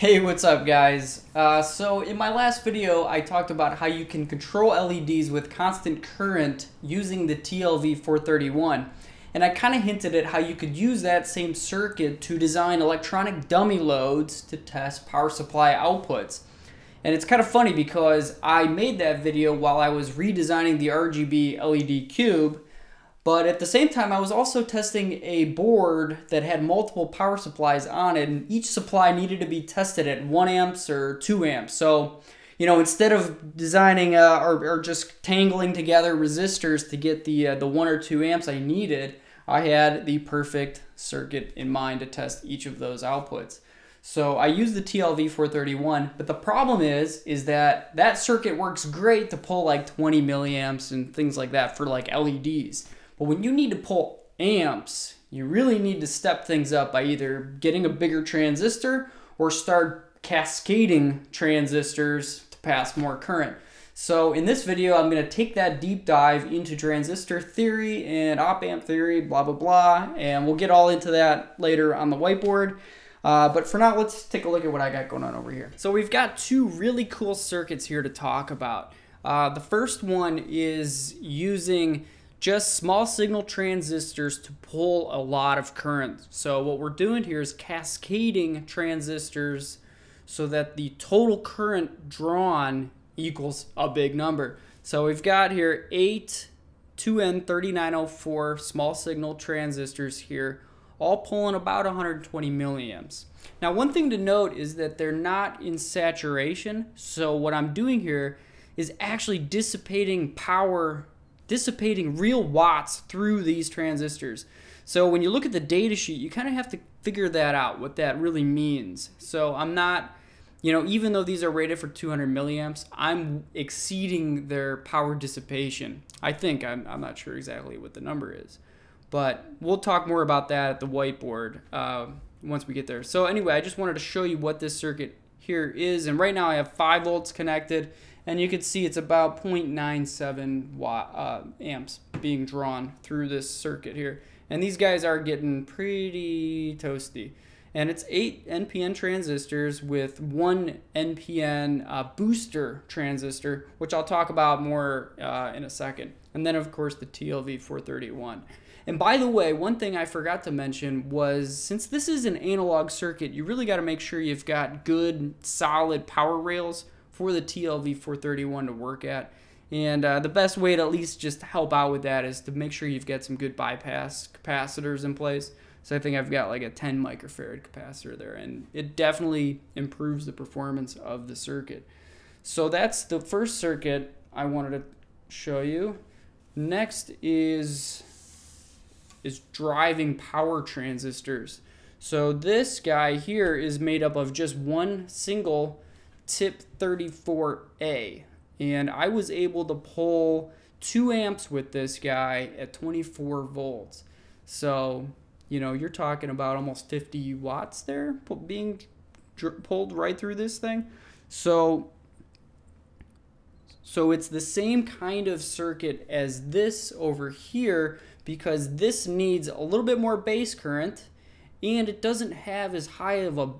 Hey, what's up guys? So in my last video, I talked about how you can control LEDs with constant current using the TLV431. And I kind of hinted at how you could use that same circuit to design electronic dummy loads to test power supply outputs. And it's kind of funny because I made that video while I was redesigning the RGB LED cube. But at the same time, I was also testing a board that had multiple power supplies on it, and each supply needed to be tested at 1 amps or 2 amps. So, you know, instead of designing or just tangling together resistors to get the 1 or 2 amps I needed, I had the perfect circuit in mind to test each of those outputs. So I used the TLV431, but the problem is that circuit works great to pull like 20 milliamps and things like that for like LEDs. But when you need to pull amps, you really need to step things up by either getting a bigger transistor or start cascading transistors to pass more current. So in this video, I'm going to take that deep dive into transistor theory and op-amp theory, blah, blah, blah. And we'll get all into that later on the whiteboard. But for now, let's take a look at what I got going on over here. So we've got two really cool circuits here to talk about. The first one is using just small signal transistors to pull a lot of current. So what we're doing here is cascading transistors so that the total current drawn equals a big number. So we've got here 8 2N3904 small signal transistors here, all pulling about 120 milliamps. Now one thing to note is that they're not in saturation. So what I'm doing here is actually dissipating real watts through these transistors. So when you look at the data sheet, you kind of have to figure that out, what that really means. So I'm not, you know, even though these are rated for 200 milliamps, I'm exceeding their power dissipation. I think, I'm not sure exactly what the number is, but we'll talk more about that at the whiteboard once we get there. So anyway, I just wanted to show you what this circuit here is. And right now I have 5 volts connected, and you can see it's about 0.97 amps being drawn through this circuit here. And these guys are getting pretty toasty. And it's 8 NPN transistors with 1 NPN booster transistor, which I'll talk about more in a second. And then of course the TLV431. And by the way, one thing I forgot to mention was, since this is an analog circuit, you really got to make sure you've got good solid power rails for the TLV431 to work at. And the best way to at least just help out with that is to make sure you've got some good bypass capacitors in place. So I think I've got like a 10 microfarad capacitor there, and it definitely improves the performance of the circuit. So that's the first circuit I wanted to show you. Next is driving power transistors. So this guy here is made up of just one single TIP34A, and I was able to pull 2 amps with this guy at 24 volts. So, you know, you're talking about almost 50 watts there being pulled right through this thing. So it's the same kind of circuit as this over here, because this needs a little bit more base current, and it doesn't have as high of a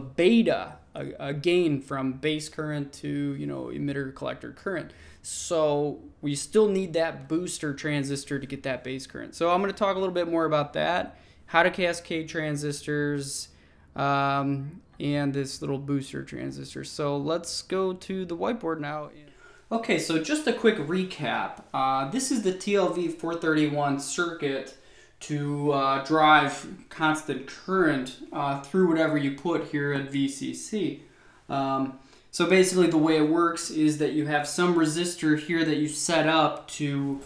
beta, a gain from base current to, you know, emitter collector current. So we still need that booster transistor to get that base current. So I'm going to talk a little bit more about that, how to cascade transistors, and this little booster transistor. So let's go to the whiteboard now. Okay, so just a quick recap. This is the TLV431 circuit to drive constant current through whatever you put here at VCC. So basically the way it works is that you have some resistor here that you set up to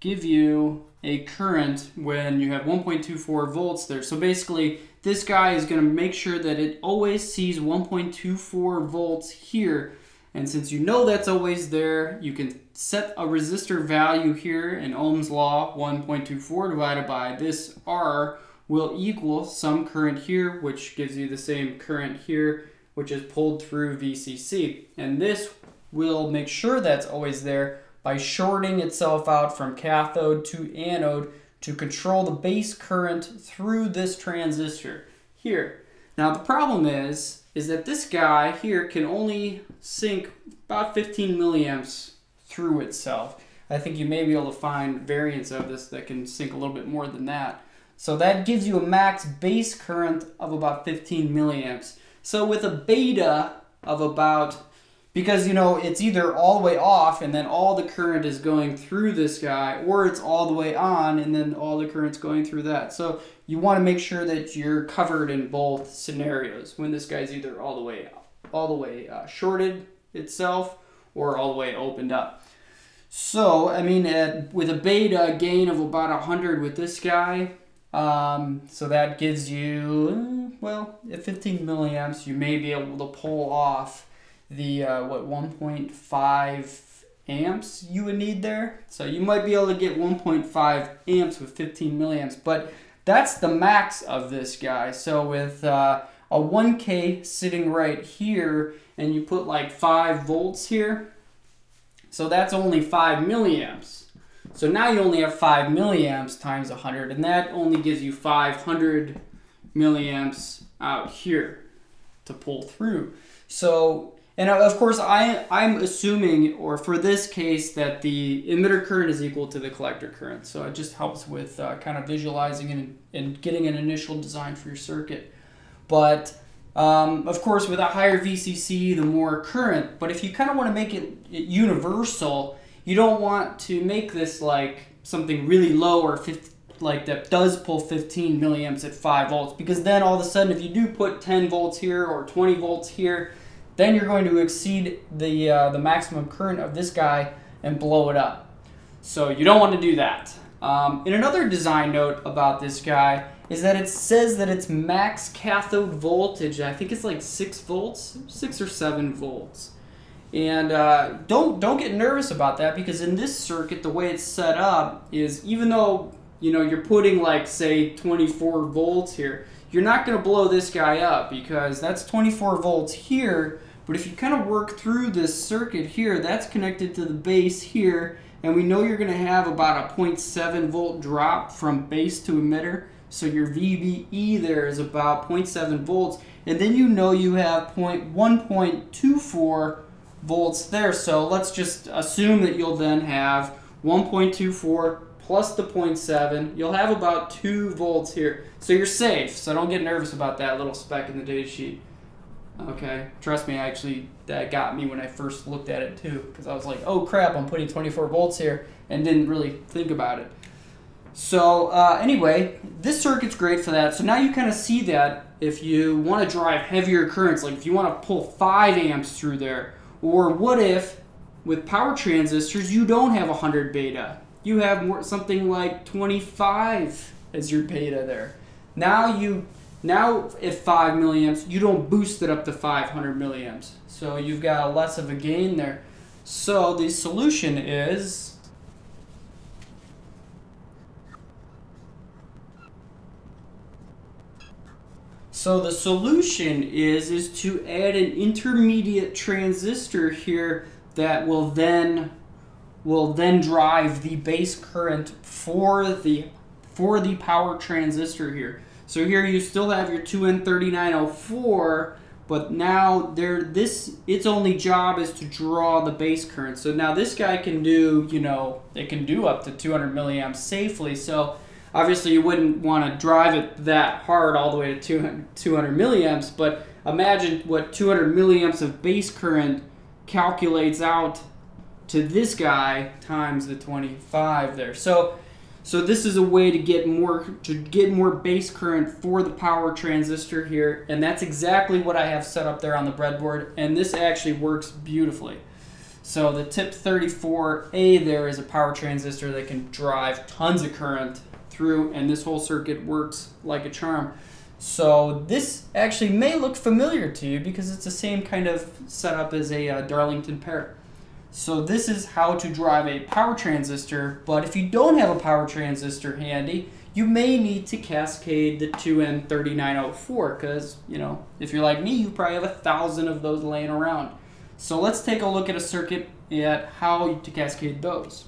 give you a current when you have 1.24 volts there. So basically this guy is going to make sure that it always sees 1.24 volts here. And since you know that's always there, you can set a resistor value here in Ohm's law. 1.24 divided by this R will equal some current here, which gives you the same current here, which is pulled through VCC. And this will make sure that's always there by shorting itself out from cathode to anode to control the base current through this transistor here. Now the problem is that this guy here can only sync about 15 milliamps through itself. I think you may be able to find variants of this that can sync a little bit more than that. So that gives you a max base current of about 15 milliamps. So with a beta of about, because you know it's either all the way off and then all the current is going through this guy, or it's all the way on and then all the current's going through that. So you want to make sure that you're covered in both scenarios. When this guy's either all the way shorted itself or all the way opened up. So I mean, with a beta gain of about 100 with this guy, so that gives you, well, at 15 milliamps, you may be able to pull off the 1.5 amps you would need there. So you might be able to get 1.5 amps with 15 milliamps, but that's the max of this guy. So with a 1K sitting right here, and you put like 5 volts here, so that's only 5 milliamps. So now you only have 5 milliamps times 100, and that only gives you 500 milliamps out here to pull through. So, and of course I'm assuming, or for this case, that the emitter current is equal to the collector current. So it just helps with kind of visualizing and getting an initial design for your circuit. But of course, with a higher VCC, the more current. But if you kind of want to make it universal, you don't want to make this like something really low or 50, like that does pull 15 milliamps at 5 volts, because then all of a sudden if you do put 10 volts here or 20 volts here, then you're going to exceed the maximum current of this guy and blow it up. So you don't want to do that. And another design note about this guy is that it says that it's max cathode voltage. I think it's like 6 volts, 6 or 7 volts. And don't get nervous about that, because in this circuit, the way it's set up is, even though you know you're putting like say 24 volts here, you're not going to blow this guy up because that's 24 volts here. But if you kind of work through this circuit here, that's connected to the base here, and we know you're going to have about a 0.7 volt drop from base to emitter. So your VBE there is about 0.7 volts, and then you know you have 1.24 volts there. So let's just assume that you'll then have 1.24 plus the 0.7. You'll have about 2 volts here. So you're safe. So don't get nervous about that little speck in the data sheet. Okay, trust me, actually, that got me when I first looked at it too, because I was like, oh crap, I'm putting 24 volts here, and didn't really think about it. So anyway, this circuit's great for that. So now you kind of see that if you want to drive heavier currents, like if you want to pull 5 amps through there, or what if with power transistors you don't have 100 beta. You have more, something like 25 as your beta there. Now at 5 milliamps, you don't boost it up to 500 milliamps. So you've got less of a gain there. So the solution is... So the solution is to add an intermediate transistor here that will then drive the base current for the power transistor here. So here you still have your 2N3904, but now its only job is to draw the base current. So now this guy can do, you know, it can do up to 200 milliamps safely. So obviously, you wouldn't want to drive it that hard all the way to 200 milliamps, but imagine what 200 milliamps of base current calculates out to this guy times the 25 there. So this is a way to get more base current for the power transistor here, and that's exactly what I have set up there on the breadboard, and this actually works beautifully. So the TIP34A there is a power transistor that can drive tons of current through, and this whole circuit works like a charm. So this actually may look familiar to you because it's the same kind of setup as a Darlington pair. So this is how to drive a power transistor, but if you don't have a power transistor handy, you may need to cascade the 2N3904, because you know, if you're like me, you probably have 1,000 of those laying around. So let's take a look at a circuit at how to cascade those.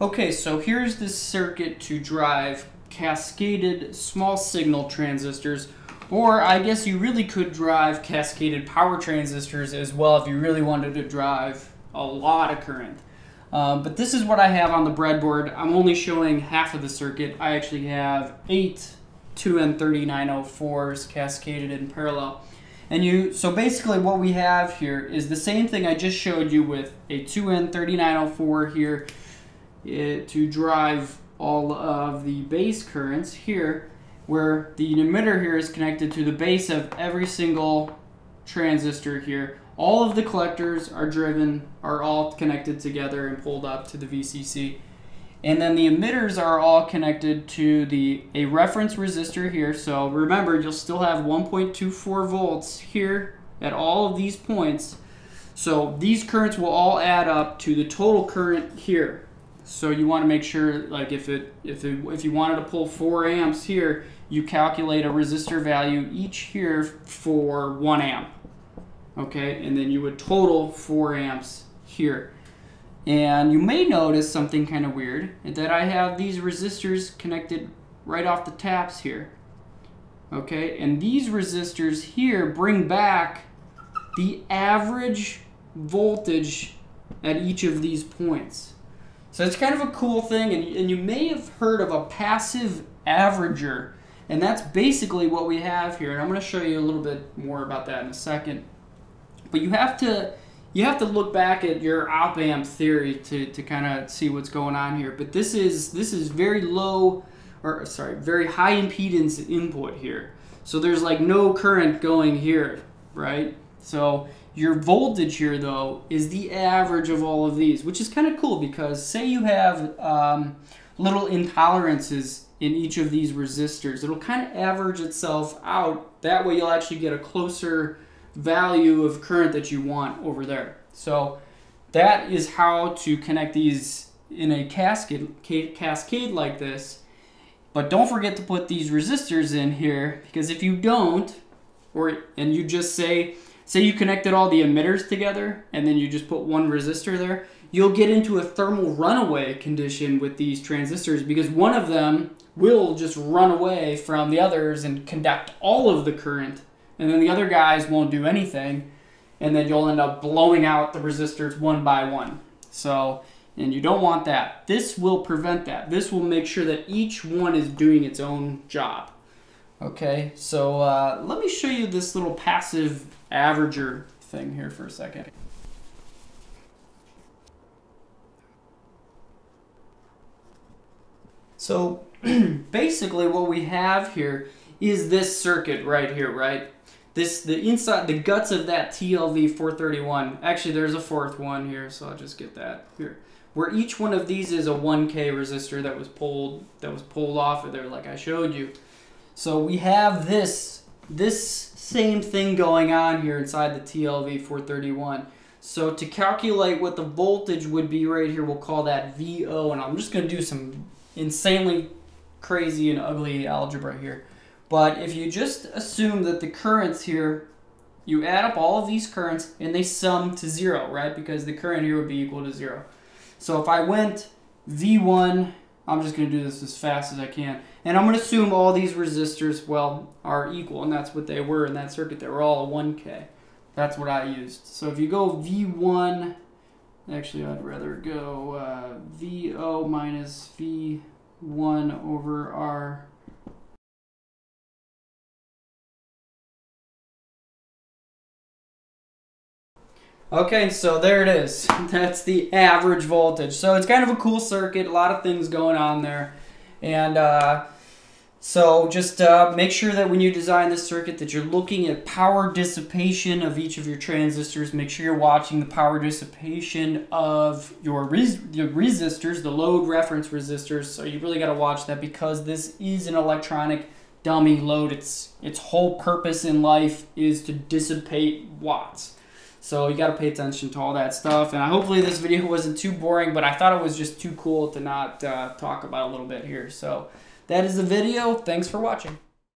Okay, so here's this circuit to drive cascaded small signal transistors, or I guess you really could drive cascaded power transistors as well if you really wanted to drive a lot of current. But this is what I have on the breadboard. I'm only showing half of the circuit. I actually have 8 2N3904s cascaded in parallel. And so basically what we have here is the same thing I just showed you with a 2N3904 here to drive all of the base currents here, where the emitter here is connected to the base of every single transistor here. All of the collectors are all connected together and pulled up to the VCC. And then the emitters are all connected to a reference resistor here. So remember, you'll still have 1.24 volts here at all of these points. So these currents will all add up to the total current here. So you want to make sure, like if you wanted to pull 4 amps here, you calculate a resistor value each here for 1 amp. Okay, and then you would total 4 amps here. And you may notice something kind of weird, that I have these resistors connected right off the taps here. Okay, and these resistors here bring back the average voltage at each of these points. So it's kind of a cool thing, and you may have heard of a passive averager, and that's basically what we have here. And I'm going to show you a little bit more about that in a second. But you have to look back at your op amp theory to kind of see what's going on here. But this is very low, or sorry, very high impedance input here. So there's like no current going here, right? So your voltage here though is the average of all of these, which is kind of cool because say you have little intolerances in each of these resistors, it'll kind of average itself out. That way you'll actually get a closer value of current that you want over there. So that is how to connect these in a cascade like this. But don't forget to put these resistors in here, because if you don't, and you just say you connected all the emitters together and then you just put one resistor there, you'll get into a thermal runaway condition with these transistors, because one of them will just run away from the others and conduct all of the current, and then the other guys won't do anything, and then you'll end up blowing out the resistors one by one. So, and you don't want that. This will prevent that. This will make sure that each one is doing its own job. Okay, so let me show you this little passive averager thing here for a second. So basically what we have here is this circuit right here, right? The guts of that TLV431. Actually, there's a fourth one here, so I'll just get that here. Where each one of these is a 1K resistor that was pulled off of there, like I showed you. So we have this same thing going on here inside the TLV431. So to calculate what the voltage would be right here, we'll call that VO, and I'm just going to do some insanely crazy and ugly algebra here. But if you just assume that the currents here, you add up all of these currents and they sum to 0, right? Because the current here would be equal to 0. So if I went V1, I'm just going to do this as fast as I can. And I'm going to assume all these resistors, well, are equal. And that's what they were in that circuit. They were all a 1K. That's what I used. So if you go V1, actually I'd rather go VO minus V1 over R. Okay, so there it is. That's the average voltage. So it's kind of a cool circuit, a lot of things going on there. And so just make sure that when you design this circuit that you're looking at power dissipation of each of your transistors. Make sure you're watching the power dissipation of your resistors, the load reference resistors. So you really got to watch that, because this is an electronic dummy load. Its whole purpose in life is to dissipate watts. So you got to pay attention to all that stuff. And hopefully this video wasn't too boring, but I thought it was just too cool to not talk about a little bit here. So that is the video. Thanks for watching.